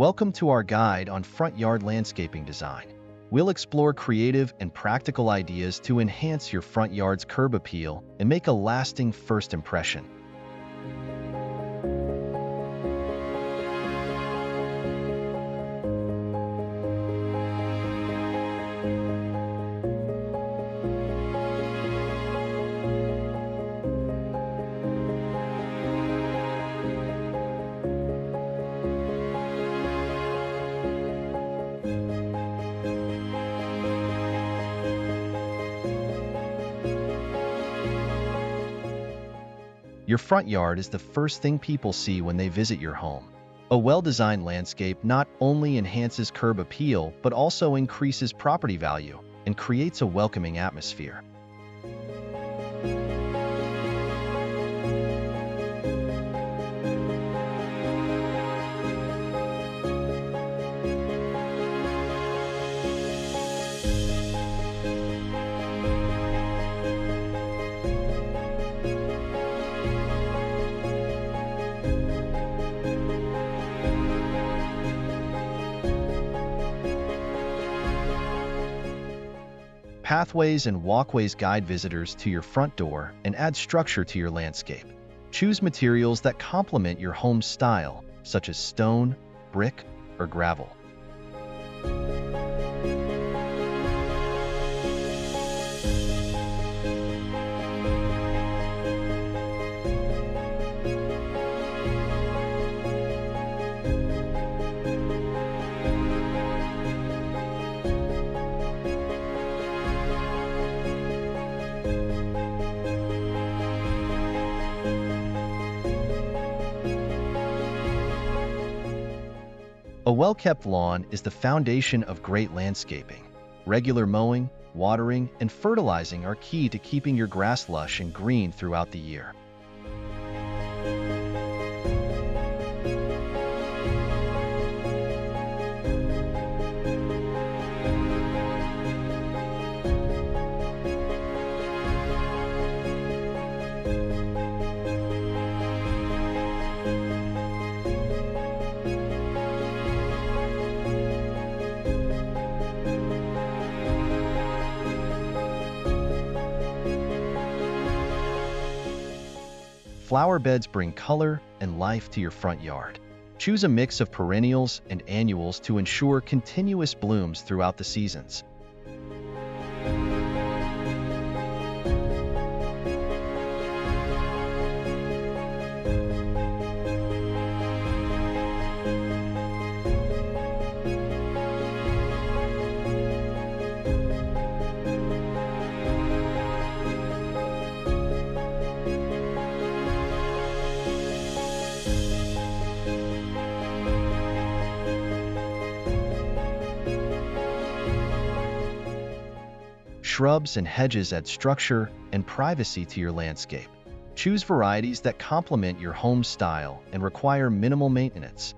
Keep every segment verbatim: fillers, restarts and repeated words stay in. Welcome to our guide on front yard landscaping design. We'll explore creative and practical ideas to enhance your front yard's curb appeal and make a lasting first impression. Your front yard is the first thing people see when they visit your home. A well-designed landscape not only enhances curb appeal, but also increases property value and creates a welcoming atmosphere. Pathways and walkways guide visitors to your front door and add structure to your landscape. Choose materials that complement your home's style, such as stone, brick, or gravel. A well-kept lawn is the foundation of great landscaping. Regular mowing, watering, and fertilizing are key to keeping your grass lush and green throughout the year. Flower beds bring color and life to your front yard. Choose a mix of perennials and annuals to ensure continuous blooms throughout the seasons. Shrubs and hedges add structure and privacy to your landscape. Choose varieties that complement your home style and require minimal maintenance.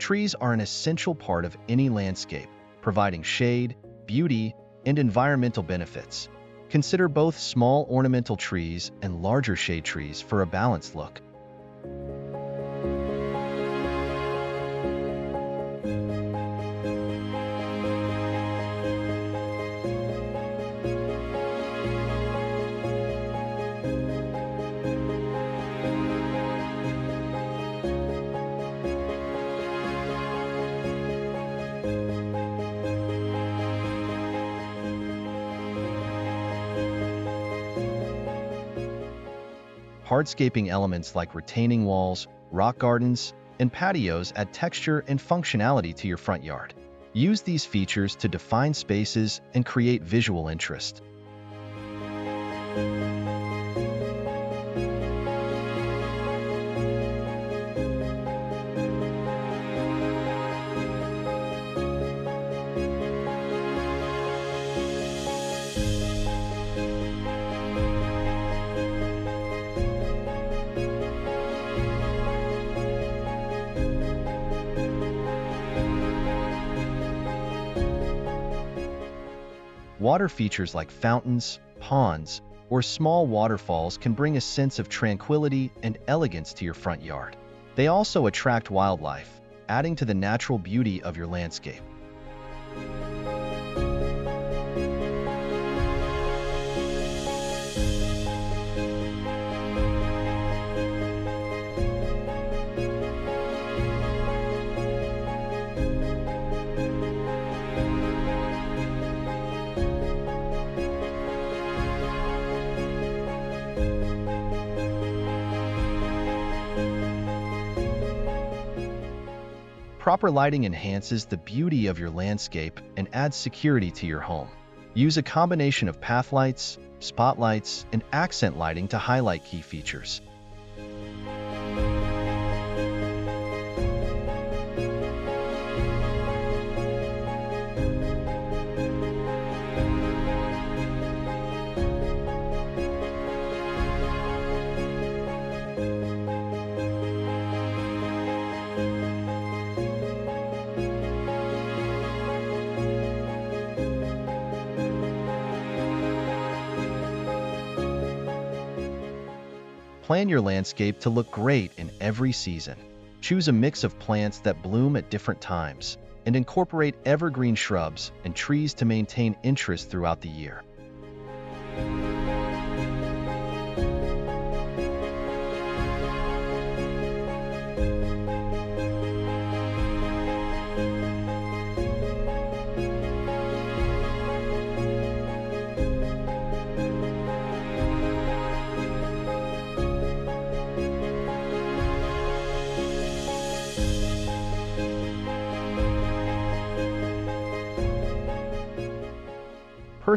Trees are an essential part of any landscape, providing shade, beauty, and environmental benefits. Consider both small ornamental trees and larger shade trees for a balanced look. Hardscaping elements like retaining walls, rock gardens, and patios add texture and functionality to your front yard. Use these features to define spaces and create visual interest. Water features like fountains, ponds, or small waterfalls can bring a sense of tranquility and elegance to your front yard. They also attract wildlife, adding to the natural beauty of your landscape. Proper lighting enhances the beauty of your landscape and adds security to your home. Use a combination of path lights, spotlights, and accent lighting to highlight key features. Plan your landscape to look great in every season. Choose a mix of plants that bloom at different times, and incorporate evergreen shrubs and trees to maintain interest throughout the year.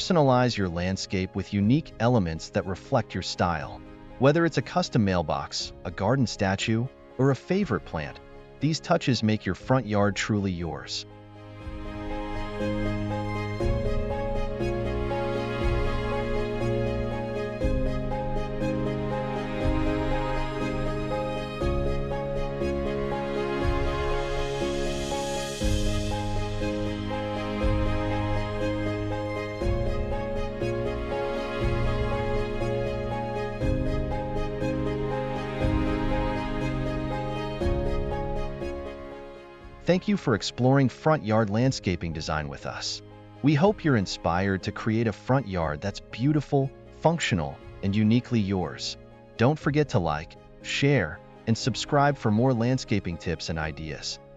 Personalize your landscape with unique elements that reflect your style. Whether it's a custom mailbox, a garden statue, or a favorite plant, these touches make your front yard truly yours. Thank you for exploring front yard landscaping design with us. We hope you're inspired to create a front yard that's beautiful, functional, and uniquely yours. Don't forget to like, share, and subscribe for more landscaping tips and ideas.